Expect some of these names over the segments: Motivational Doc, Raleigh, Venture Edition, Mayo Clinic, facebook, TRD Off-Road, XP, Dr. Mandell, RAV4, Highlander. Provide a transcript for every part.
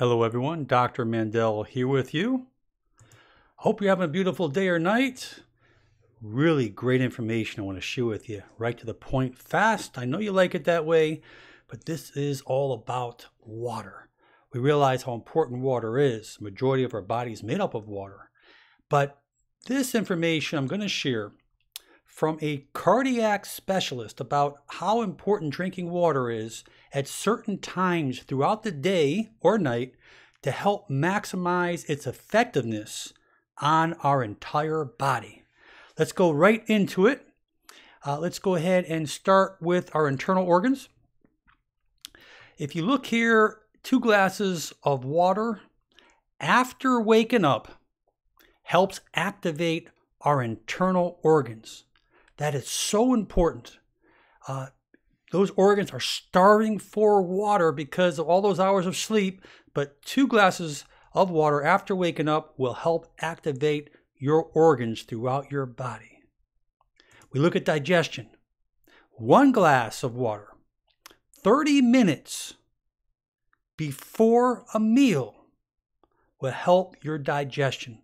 Hello everyone, Dr. Mandell here with you. Hope you're having a beautiful day or night. Really great information I want to share with you. Right to the point, fast. I know you like it that way, but this is all about water. We realize how important water is. The majority of our body is made up of water. But this information I'm going to share from a cardiac specialist about how important drinking water is at certain times throughout the day or night to help maximize its effectiveness on our entire body. Let's go right into it. Let's go ahead and start with our internal organs. If you look here, 2 glasses of water after waking up helps activate our internal organs. That is so important. Those organs are starving for water because of all those hours of sleep, but 2 glasses of water after waking up will help activate your organs throughout your body. We look at digestion. 1 glass of water, 30 minutes before a meal will help your digestion.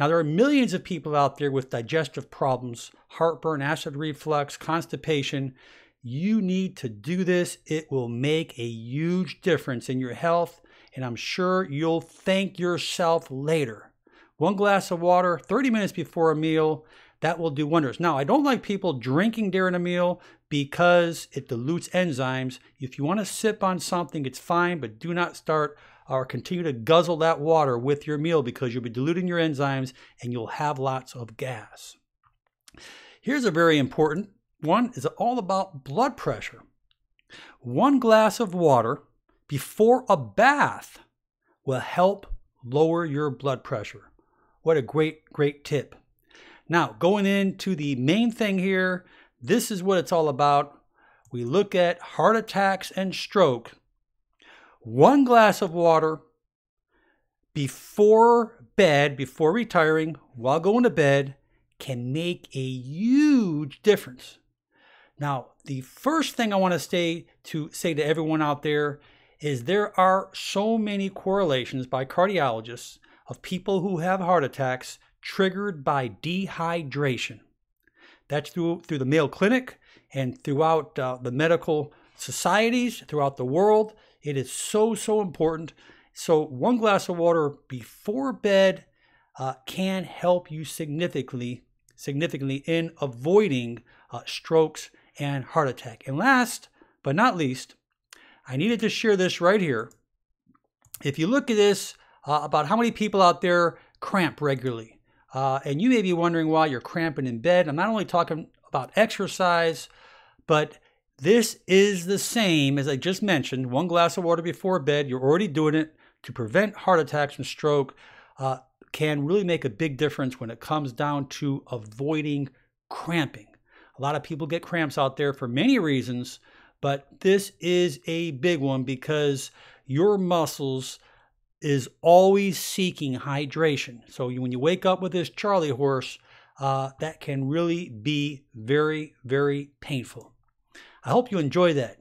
Now, there are millions of people out there with digestive problems, heartburn, acid reflux, constipation. You need to do this. It will make a huge difference in your health, and I'm sure you'll thank yourself later. 1 glass of water, 30 minutes before a meal, that will do wonders. Now, I don't like people drinking during a meal because it dilutes enzymes. If you want to sip on something, it's fine, but do not start or continue to guzzle that water with your meal because you'll be diluting your enzymes and you'll have lots of gas. Here's a very important one is all about blood pressure. 1 glass of water before a bath will help lower your blood pressure. What a great, great tip. Now, going into the main thing here, this is what it's all about. We look at heart attacks and stroke. 1 glass of water before bed, before retiring, while going to bed, can make a huge difference. Now, the first thing I want to say to everyone out there is there are so many correlations by cardiologists of people who have heart attacks triggered by dehydration. That's through the Mayo Clinic and throughout the medical societies throughout the world. It is so, so important. So 1 glass of water before bed can help you significantly in avoiding strokes and heart attack. And last but not least, I needed to share this right here. If you look at this about how many people out there cramp regularly, and you may be wondering why you're cramping in bed. I'm not only talking about exercise, but this is the same as I just mentioned. 1 glass of water before bed, you're already doing it to prevent heart attacks and stroke. Can really make a big difference when it comes down to avoiding cramping. A lot of people get cramps out there for many reasons, but this is a big one because your muscles is always seeking hydration. So when you wake up with this Charlie horse, that can really be very, very painful. I hope you enjoy that.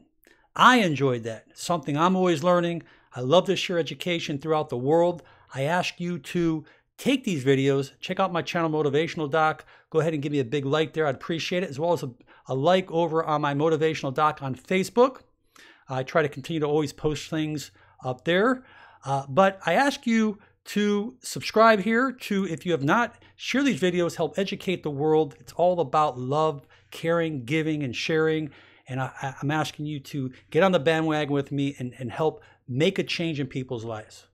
I enjoyed that. Something I'm always learning. I love to share education throughout the world. I ask you to take these videos, check out my channel, Motivational Doc. Go ahead and give me a big like there. I'd appreciate it, as well as a like over on my Motivational Doc on Facebook. I try to continue to always post things up there. But I ask you to subscribe here, if you have not, share these videos, help educate the world. It's all about love, caring, giving, and sharing. And I'm asking you to get on the bandwagon with me and help make a change in people's lives.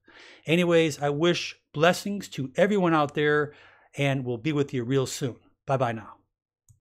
Anyways, I wish blessings to everyone out there and we'll be with you real soon. Bye-bye now.